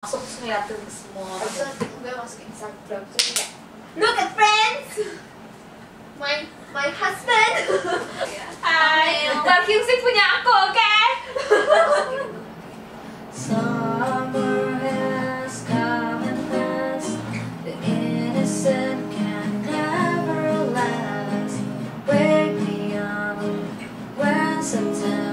Pasok ko nga tulis mo. Look at friends! My husband! Hi! Pag-music po niya ako, okay? Summer has come and passed. The innocent can never last. Wake me up when September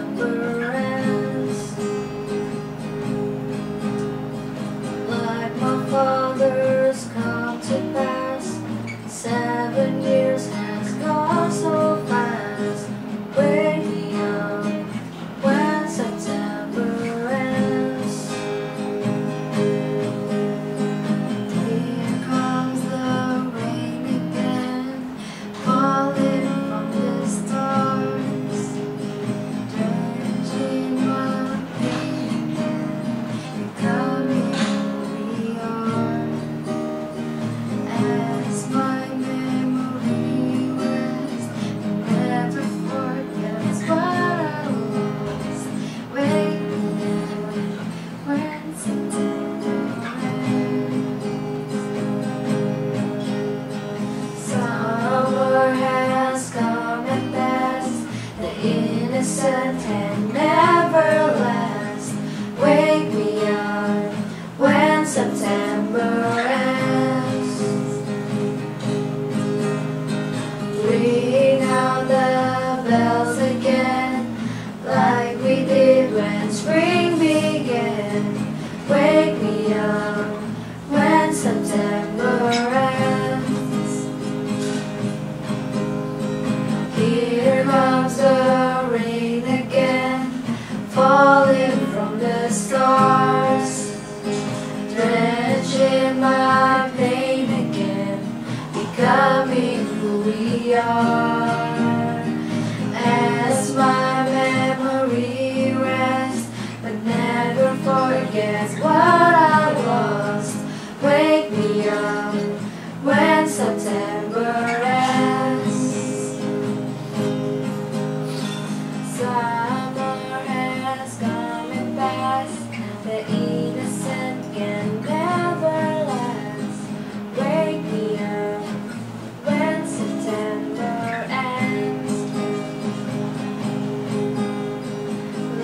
father's come to pass. 7 years has gone so fast. Wake me up when September ends. Here comes the rain again, falling from the stars, drenching my feet again. Innocent and never last. Wake me up when September ends. Ring out the bells again, like we did when spring began. Wake me up when September ends. Here comes the rain again, falling from the stars, drenching my pain again, becoming who we are. As my memory rests, but never forgets what I lost. Wake me up when September ends. Summer has come and passed, the innocent can never last. Wake me up when September ends.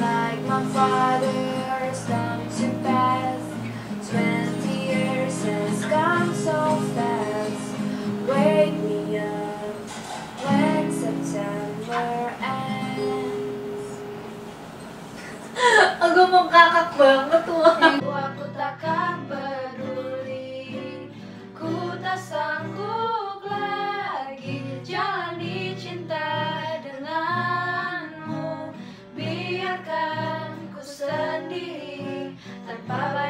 Like my father's come to pass, 20 years has gone so fast. Wake me up when September ends. Agam mong kakakbang, matuwa. Iwa ko takang peduli, ku tak sanggup lagi jalani cinta denganmu. Biarkan ku sendiri tanpa